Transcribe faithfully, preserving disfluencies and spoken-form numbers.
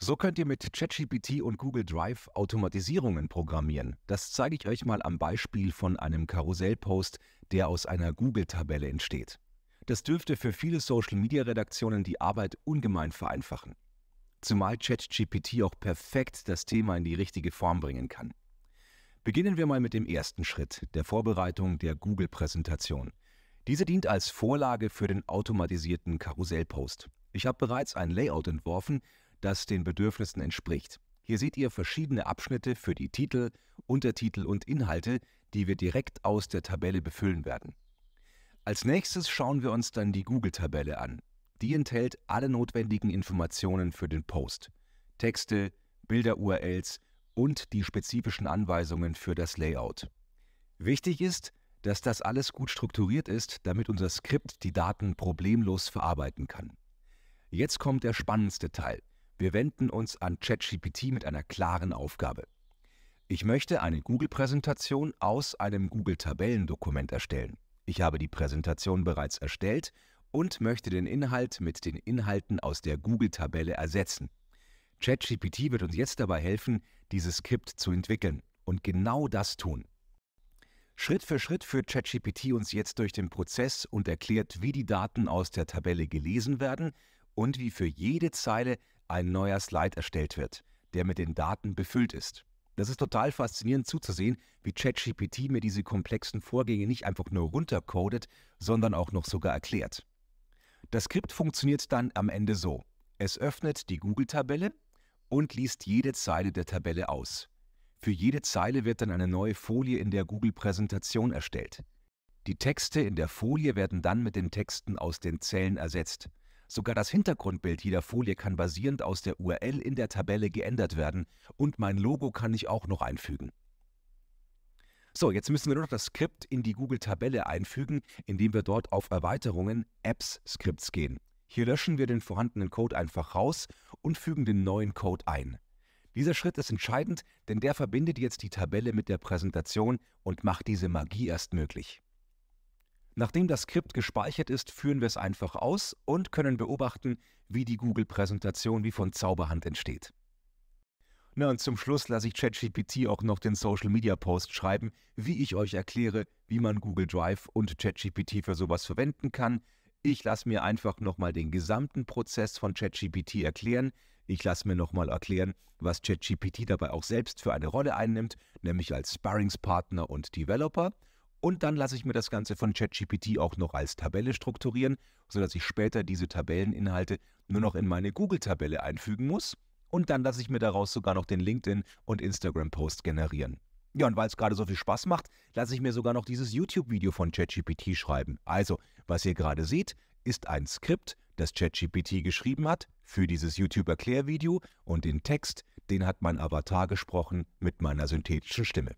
So könnt ihr mit ChatGPT und Google Drive Automatisierungen programmieren. Das zeige ich euch mal am Beispiel von einem Karussellpost, der aus einer Google-Tabelle entsteht. Das dürfte für viele Social-Media-Redaktionen die Arbeit ungemein vereinfachen. Zumal ChatGPT auch perfekt das Thema in die richtige Form bringen kann. Beginnen wir mal mit dem ersten Schritt, der Vorbereitung der Google-Präsentation. Diese dient als Vorlage für den automatisierten Karussellpost. Ich habe bereits ein Layout entworfen, das den Bedürfnissen entspricht. Hier seht ihr verschiedene Abschnitte für die Titel, Untertitel und Inhalte, die wir direkt aus der Tabelle befüllen werden. Als nächstes schauen wir uns dann die Google-Tabelle an. Die enthält alle notwendigen Informationen für den Post. Texte, Bilder-U R Ls und die spezifischen Anweisungen für das Layout. Wichtig ist, dass das alles gut strukturiert ist, damit unser Skript die Daten problemlos verarbeiten kann. Jetzt kommt der spannendste Teil. Wir wenden uns an ChatGPT mit einer klaren Aufgabe. Ich möchte eine Google-Präsentation aus einem Google-Tabellendokument erstellen. Ich habe die Präsentation bereits erstellt und möchte den Inhalt mit den Inhalten aus der Google-Tabelle ersetzen. ChatGPT wird uns jetzt dabei helfen, dieses Skript zu entwickeln und genau das tun. Schritt für Schritt führt ChatGPT uns jetzt durch den Prozess und erklärt, wie die Daten aus der Tabelle gelesen werden und wie für jede Zeile ein neuer Slide erstellt wird, der mit den Daten befüllt ist. Das ist total faszinierend zuzusehen, wie ChatGPT mir diese komplexen Vorgänge nicht einfach nur runtercodet, sondern auch noch sogar erklärt. Das Skript funktioniert dann am Ende so. Es öffnet die Google-Tabelle und liest jede Zeile der Tabelle aus. Für jede Zeile wird dann eine neue Folie in der Google-Präsentation erstellt. Die Texte in der Folie werden dann mit den Texten aus den Zellen ersetzt. Sogar das Hintergrundbild jeder Folie kann basierend aus der U R L in der Tabelle geändert werden und mein Logo kann ich auch noch einfügen. So, jetzt müssen wir nur noch das Skript in die Google-Tabelle einfügen, indem wir dort auf Erweiterungen Apps-Skripts gehen. Hier löschen wir den vorhandenen Code einfach raus und fügen den neuen Code ein. Dieser Schritt ist entscheidend, denn der verbindet jetzt die Tabelle mit der Präsentation und macht diese Magie erst möglich. Nachdem das Skript gespeichert ist, führen wir es einfach aus und können beobachten, wie die Google-Präsentation wie von Zauberhand entsteht. Na und zum Schluss lasse ich ChatGPT auch noch den Social-Media-Post schreiben, wie ich euch erkläre, wie man Google Drive und ChatGPT für sowas verwenden kann. Ich lasse mir einfach nochmal den gesamten Prozess von ChatGPT erklären. Ich lasse mir nochmal erklären, was ChatGPT dabei auch selbst für eine Rolle einnimmt, nämlich als Sparringspartner und Developer. Und dann lasse ich mir das Ganze von ChatGPT auch noch als Tabelle strukturieren, sodass ich später diese Tabelleninhalte nur noch in meine Google-Tabelle einfügen muss. Und dann lasse ich mir daraus sogar noch den LinkedIn- und Instagram-Post generieren. Ja, und weil es gerade so viel Spaß macht, lasse ich mir sogar noch dieses YouTube-Video von ChatGPT schreiben. Also, was ihr gerade seht, ist ein Skript, das ChatGPT geschrieben hat für dieses YouTube-Erklärvideo und den Text, den hat mein Avatar gesprochen mit meiner synthetischen Stimme.